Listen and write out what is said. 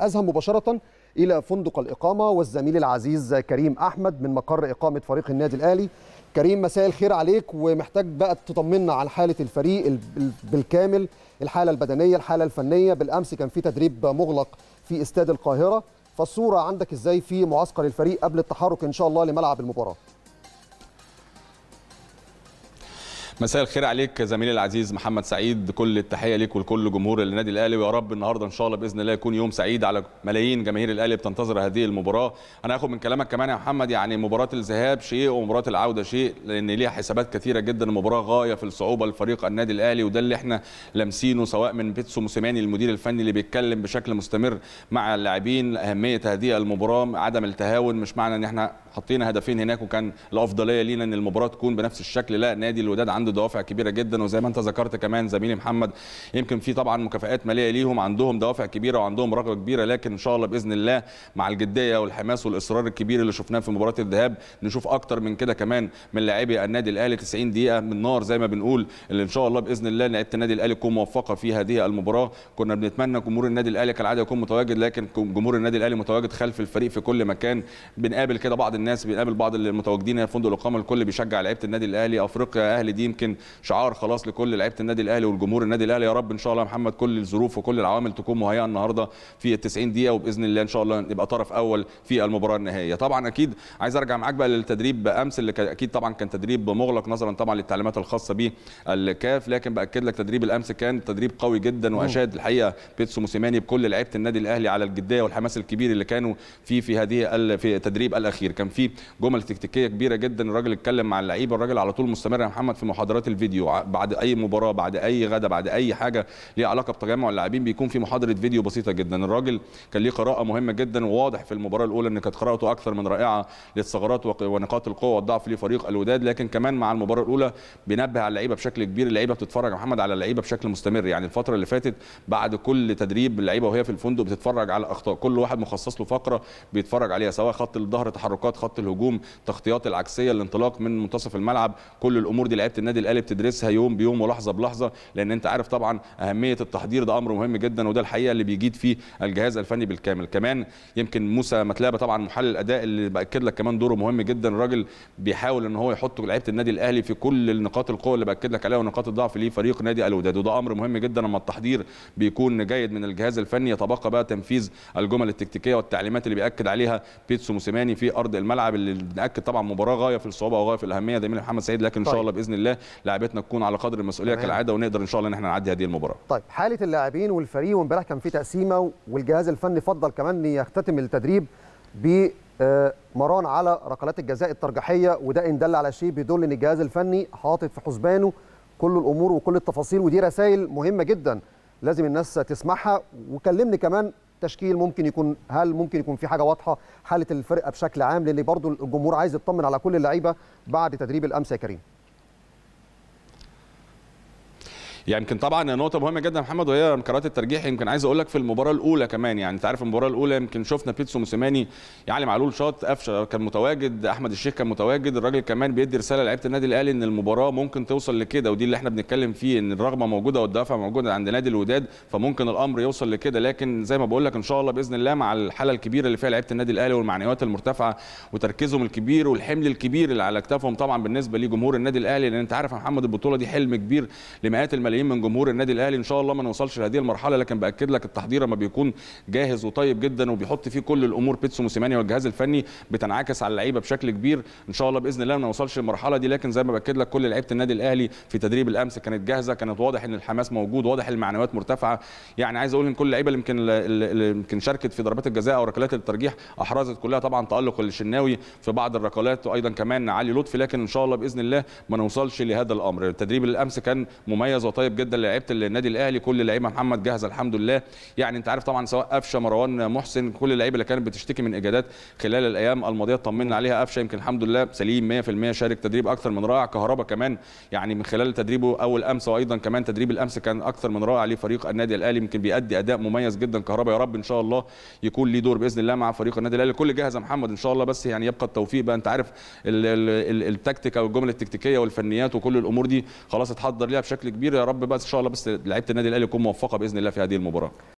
أذهب مباشرة إلى فندق الإقامة والزميل العزيز كريم أحمد من مقر إقامة فريق النادي الأهلي. كريم مساء الخير عليك، ومحتاج بقى تطمنا عن حالة الفريق بالكامل، الحالة البدنية، الحالة الفنية. بالأمس كان في تدريب مغلق في استاد القاهرة، فالصورة عندك إزاي في معسكر الفريق قبل التحرك إن شاء الله لملعب المباراة؟ مساء الخير عليك زميلي العزيز محمد سعيد، كل التحيه ليك ولكل جمهور النادي الاهلي، ويا رب النهارده ان شاء الله باذن الله يكون يوم سعيد على ملايين جماهير الاهلي بتنتظر هذه المباراه. انا هاخد من كلامك كمان يا محمد، يعني مباراه الذهاب شيء ومباراه العوده شيء، لان ليها حسابات كثيره جدا. المباراه غايه في الصعوبه لفريق النادي الاهلي، وده اللي احنا لامسينه سواء من بيتسو موسيماني المدير الفني اللي بيتكلم بشكل مستمر مع اللاعبين، اهميه هذه المباراه، عدم التهاون. مش معنى ان احنا حطينا هدفين هناك وكان الافضليه لينا ان المباراه تكون بنفس الشكل، لا، نادي الوداد عنده دوافع كبيره جدا، وزي ما انت ذكرت كمان زميلي محمد يمكن في طبعا مكافآت ماليه ليهم، عندهم دوافع كبيره وعندهم رغبه كبيره، لكن ان شاء الله باذن الله مع الجديه والحماس والاصرار الكبير اللي شفناه في مباراه الذهاب نشوف اكتر من كده كمان من لاعبي النادي الاهلي. 90 دقيقه من نار زي ما بنقول، اللي ان شاء الله باذن الله لعيبه النادي الاهلي تكون موفقه في هذه المباراه. كنا بنتمنى جمهور النادي الاهلي كالعاده يكون متواجد، لكن جمهور النادي الاهلي متواجد خلف الفريق في كل مكان. بنقابل كده بعض الناس، بنقابل بعض المتواجدين في فندق الاقامه، الكل بيشجع لعيبه النادي الاهلي. افريقيا اهلي دي يمكن شعار خلاص لكل لعيبه النادي الاهلي والجمهور النادي الاهلي. يا رب ان شاء الله يا محمد كل الظروف وكل العوامل تكون مهيئه النهارده في 90 دقيقه، وباذن الله ان شاء الله نبقى طرف اول في المباراه النهائيه. طبعا اكيد عايز ارجع معاك بقى للتدريب امس اللي اكيد طبعا كان تدريب مغلق نظرا طبعا للتعليمات الخاصه به الكاف، لكن باكد لك تدريب الامس كان تدريب قوي جدا، واشاد الحقيقه بيتسو موسيماني بكل لعيبه النادي الاهلي على الجديه والحماس الكبير اللي كانوا في هذه التدريب الاخير. كان في جمل تكتيكيه كبيره جدا، الراجل اتكلم مع اللعيبه، الراجل على طول مستمر يا محمد في محاضرات الفيديو بعد اي مباراه، بعد اي غدا، بعد اي حاجه ليها علاقه بتجمع اللاعبين بيكون في محاضره فيديو بسيطه جدا. الراجل كان ليه قراءه مهمه جدا، وواضح في المباراه الاولى ان كانت قراءته اكثر من رائعه للثغرات ونقاط القوه والضعف لفريق الوداد، لكن كمان مع المباراه الاولى بينبه على اللعيبه بشكل كبير. اللعيبه بتتفرج يا محمد على اللعيبه بشكل مستمر، يعني الفتره اللي فاتت بعد كل تدريب اللعيبه وهي في الفندق بتتفرج على اخطاء، كل واحد مخصص له فقره بيتفرج عليها، سواء خط الظهر، تحركات خط الهجوم، تغطيات العكسيه، الانطلاق من منتصف الملعب. كل الامور دي لعيبه النادي الاهلي بتدرسها يوم بيوم ولحظه بلحظه، لان انت عارف طبعا اهميه التحضير ده امر مهم جدا، وده الحقيقه اللي بيجيد فيه الجهاز الفني بالكامل. كمان يمكن موسى متلابه طبعا محلل الاداء اللي باكد لك كمان دوره مهم جدا، الراجل بيحاول ان هو يحط لعيبه النادي الاهلي في كل نقاط القوه اللي باكد لك عليها ونقاط الضعف ليه فريق نادي الوداد، وده امر مهم جدا لما التحضير بيكون جيد من الجهاز الفني. يتبقى بقى تنفيذ الجمل التكتيكيه والتعليمات اللي بياكد عليها بيتسو موسيماني في ارض الملعب، اللي بناكد طبعا مباراه غايه في الصعوبه وغايه في الاهميه دايما محمد سعيد، لكن طيب. ان شاء الله باذن الله لاعبتنا تكون على قدر المسؤوليه كالعاده، ونقدر ان شاء الله ان احنا نعدي هذه المباراه. طيب حاله اللاعبين والفريق، وامبارح كان في تقسيمه والجهاز الفني فضل كمان يختتم التدريب بمران على ركلات الجزاء الترجيحيه، وده ان دل على شيء بيدل ان الجهاز الفني حاطط في حسبانه كل الامور وكل التفاصيل، ودي رسائل مهمه جدا لازم الناس تسمعها. وكلمني كمان تشكيل ممكن يكون، هل ممكن يكون في حاجه واضحه حاله الفرقه بشكل عام، لان برضو الجمهور عايز يطمن على كل اللعيبه بعد تدريب الامس يا كريم؟ يعني يمكن طبعا نقطه مهمه جدا محمد وهي انكارات الترجيح. يمكن عايز اقول لك في المباراه الاولى كمان، يعني انت عارف المباراه الاولى يمكن شفنا بيتسو موسيماني، علي معلول شاط، قفشه كان متواجد، احمد الشيخ كان متواجد، الراجل كمان بيدي رساله لعيبه النادي الاهلي ان المباراه ممكن توصل لكده، ودي اللي احنا بنتكلم فيه، ان الرغبه موجوده والدافع موجود عند نادي الوداد، فممكن الامر يوصل لكده. لكن زي ما بقول لك ان شاء الله باذن الله مع الحاله الكبيره اللي فيها لعيبه النادي الاهلي والمعنويات المرتفعه وتركيزهم الكبير والحمل الكبير اللي على اكتافهم طبعا بالنسبه لجمهور النادي الاهلي، لان انت عارف يا محمد البطوله دي حلم كبير لمئات من جمهور النادي الاهلي، ان شاء الله ما نوصلش لهذه المرحله، لكن باكد لك التحضير ما بيكون جاهز وطيب جدا وبيحط فيه كل الامور بيتسو موسيماني والجهاز الفني، بتنعكس على اللعيبه بشكل كبير. ان شاء الله باذن الله ما نوصلش للمرحله دي، لكن زي ما باكد لك كل لعيبه النادي الاهلي في تدريب الامس كانت جاهزه، كانت واضح ان الحماس موجود، واضح المعنويات مرتفعه. يعني عايز اقول ان كل اللعيبه اللي يمكن شاركت في ضربات الجزاء او ركلات الترجيح احرزت كلها طبعا تالق الشناوي في بعض الركلات، وايضا كمان علي لطفي، لكن ان شاء الله باذن الله ما نوصلش لهذا الامر. التدريب الامس كان مميز طيب جدا لعيبه النادي الاهلي، كل اللعيبه محمد جاهزه الحمد لله. يعني انت عارف طبعا سواء قفشه، مروان محسن، كل اللعيبه اللي كانت بتشتكي من اجادات خلال الايام الماضيه اطمنا عليها. قفشه يمكن الحمد لله سليم 100%، شارك تدريب اكثر من رائع. كهربا كمان يعني من خلال تدريبه اول امس، وايضا كمان تدريب الامس كان اكثر من رائع لفريق النادي الاهلي، يمكن بيأدي اداء مميز جدا كهربا. يا رب ان شاء الله يكون ليه دور باذن الله مع فريق النادي الاهلي. كل جاهز يا محمد ان شاء الله، بس يعني يبقى التوفيق بقى. انت عارف التكتيك او الجمل التكتيكيه والفنيات وكل الامور دي خلاص اتحضر ليها بشكل كبير. يا رب بس ان شاء الله بس لعيبه النادي الاهلي تكون موفقه باذن الله في هذه المباراه.